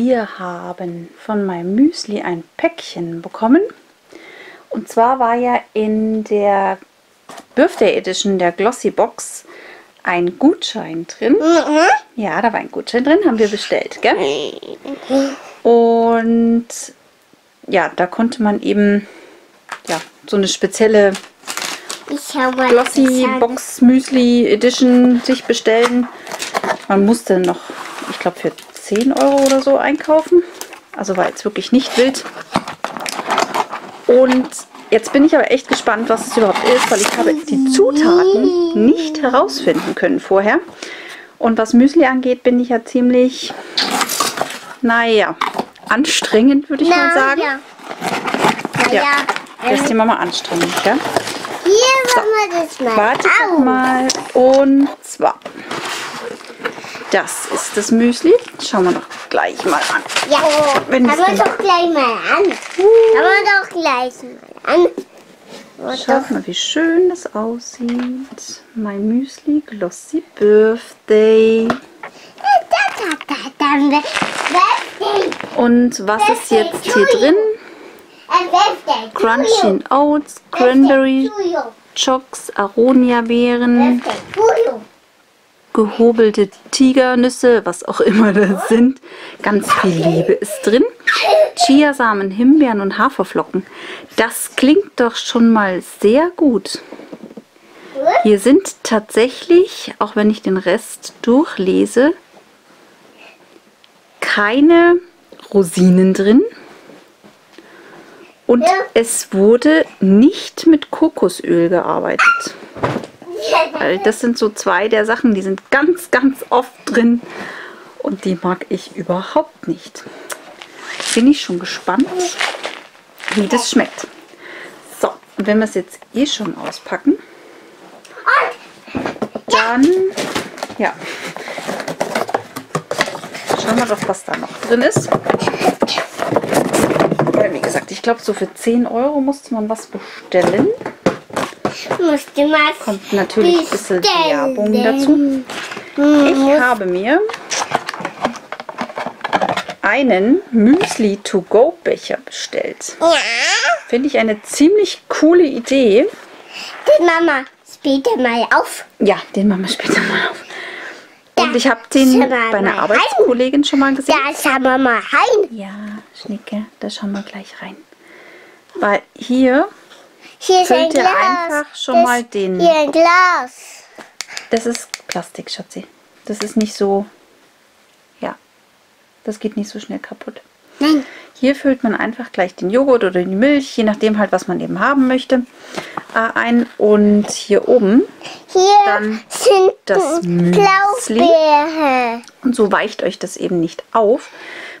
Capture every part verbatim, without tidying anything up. Wir haben von mymuesli ein Päckchen bekommen. Und zwar war ja in der Birthday Edition der Glossy Box ein Gutschein drin. Mhm. Ja, da war ein Gutschein drin, haben wir bestellt, gell? Und ja, da konnte man eben ja, so eine spezielle Glossy Box Müsli Edition sich bestellen. Man musste noch, ich glaube, für zehn Euro oder so einkaufen. Also war jetzt wirklich nicht wild. Und jetzt bin ich aber echt gespannt, was es überhaupt ist, weil ich habe die Zutaten nicht herausfinden können vorher. Und was Müsli angeht, bin ich ja ziemlich, naja, anstrengend, würde ich mal sagen. Ja, das ist die Mama anstrengend, gell? Hier machen wir das mal. Warte mal. Und zwar, das ist das Müsli. Schauen wir doch gleich mal an. Ja, schauen wir doch gleich mal an. Schauen wir doch gleich mal an. Schaut mal, wie schön das aussieht. mymuesli Glossy Birthday. Und was ist jetzt hier drin? Crunchy Oats, Cranberry, Chocks, Aronia-Beeren, gehobelte Tigernüsse, was auch immer das sind. Ganz viel Liebe ist drin. Chiasamen, Himbeeren und Haferflocken. Das klingt doch schon mal sehr gut. Hier sind tatsächlich, auch wenn ich den Rest durchlese, keine Rosinen drin. Und ja, es wurde nicht mit Kokosöl gearbeitet. Weil das sind so zwei der Sachen, die sind ganz, ganz oft drin. Und die mag ich überhaupt nicht. Bin ich schon gespannt, wie das schmeckt. So, und wenn wir es jetzt eh schon auspacken, dann ja, schauen wir doch, was da noch drin ist. Wie gesagt, ich glaube, so für zehn Euro musste man was bestellen. Musste man Kommt natürlich ein bisschen Werbung dazu. Ich habe mir einen Müsli-to-go-Becher bestellt. Ja. Finde ich eine ziemlich coole Idee. Den Mama später mal auf. Ja, den Mama später mal auf. Und ich habe den bei einer Arbeitskollegin schon mal gesehen. Da schauen wir mal rein. Ja, Schnicke, da schauen wir gleich rein. Weil hier, hier füllt ihr einfach schon das mal den... Hier ein Glas. Das ist Plastik, Schatzi. Das ist nicht so... Ja, das geht nicht so schnell kaputt. Nein. Hier füllt man einfach gleich den Joghurt oder die Milch, je nachdem halt, was man eben haben möchte, ein. Und hier oben hier dann sind das Müsli. Und so weicht euch das eben nicht auf.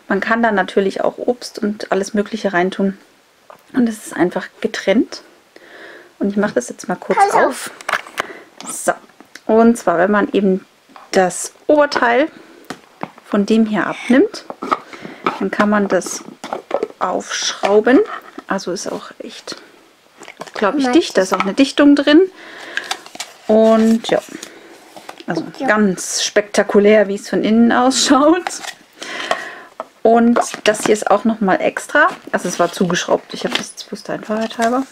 Man kann da natürlich auch Obst und alles Mögliche reintun. Und es ist einfach getrennt. Und ich mache das jetzt mal kurz also auf. So. Und zwar, wenn man eben das Oberteil von dem hier abnimmt, dann kann man das aufschrauben. Also ist auch echt, glaube ich, dicht. Da ist auch eine Dichtung drin. Und ja, also ganz spektakulär, wie es von innen ausschaut. Und das hier ist auch nochmal extra. Also es war zugeschraubt. Ich habe das jetzt bloß der Einfachheit halber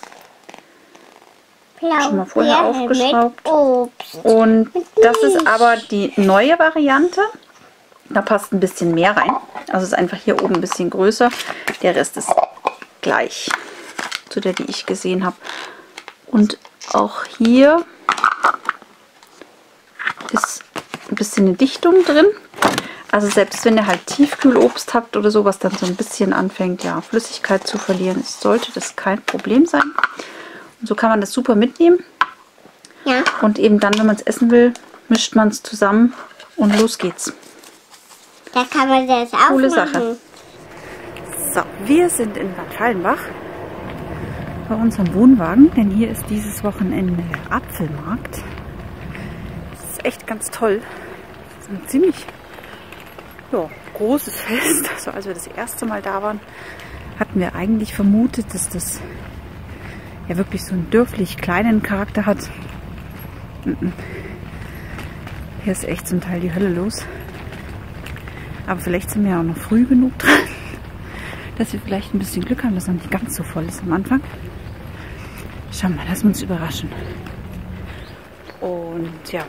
schon mal vorher aufgeschraubt. Und das ist aber die neue Variante. Da passt ein bisschen mehr rein. Also ist einfach hier oben ein bisschen größer. Der Rest ist gleich zu der, die ich gesehen habe. Und auch hier ist ein bisschen eine Dichtung drin. Also selbst wenn ihr halt Tiefkühlobst habt oder so, was dann so ein bisschen anfängt, ja, Flüssigkeit zu verlieren, sollte das kein Problem sein. Und so kann man das super mitnehmen. Ja. Und eben dann, wenn man es essen will, mischt man es zusammen und los geht's. Da kann man das auch coole machen. Sache. So, wir sind in Bad Feilnbach bei unserem Wohnwagen, denn hier ist dieses Wochenende Apfelmarkt. Das ist echt ganz toll. Das ist ein ziemlich ja, großes Fest. Also als wir das erste Mal da waren, hatten wir eigentlich vermutet, dass das ja wirklich so einen dörflich kleinen Charakter hat. Hier ist echt zum Teil die Hölle los. Aber vielleicht sind wir ja auch noch früh genug dran, dass wir vielleicht ein bisschen Glück haben, dass es noch nicht ganz so voll ist am Anfang. Schauen wir mal, lassen wir uns überraschen. Und ja,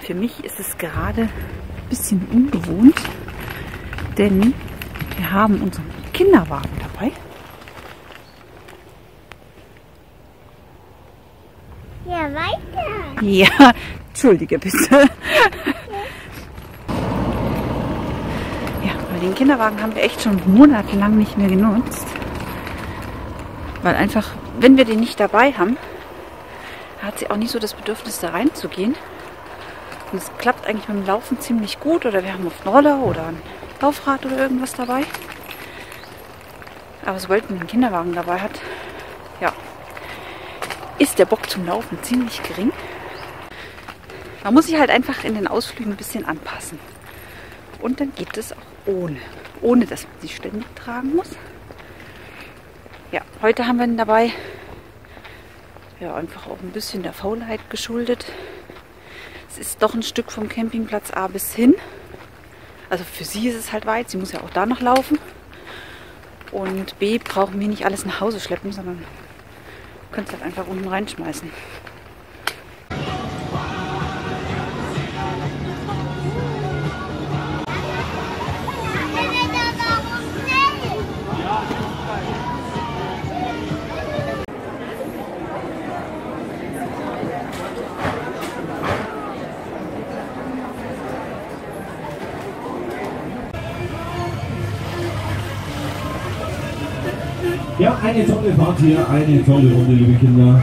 für mich ist es gerade ein bisschen ungewohnt, denn wir haben unseren Kinderwagen dabei. Ja, weiter. Ja, entschuldige bitte. Den Kinderwagen haben wir echt schon monatelang nicht mehr genutzt, weil einfach, wenn wir den nicht dabei haben, hat sie auch nicht so das Bedürfnis, da reinzugehen. Und es klappt eigentlich beim Laufen ziemlich gut, oder wir haben oft einen Roller oder ein Laufrad oder irgendwas dabei. Aber sobald man einen Kinderwagen dabei hat, ja, ist der Bock zum Laufen ziemlich gering. Man muss sich halt einfach in den Ausflügen ein bisschen anpassen. Und dann geht es auch ohne, ohne dass man sie ständig tragen muss. Ja, heute haben wir ihn dabei. Ja, einfach auch ein bisschen der Faulheit geschuldet. Es ist doch ein Stück vom Campingplatz A bis hin. Also für sie ist es halt weit, sie muss ja auch da noch laufen. Und B, brauchen wir nicht alles nach Hause schleppen, sondern können es halt einfach unten reinschmeißen. Ja, eine tolle Fahrt hier, eine tolle Runde, liebe Kinder.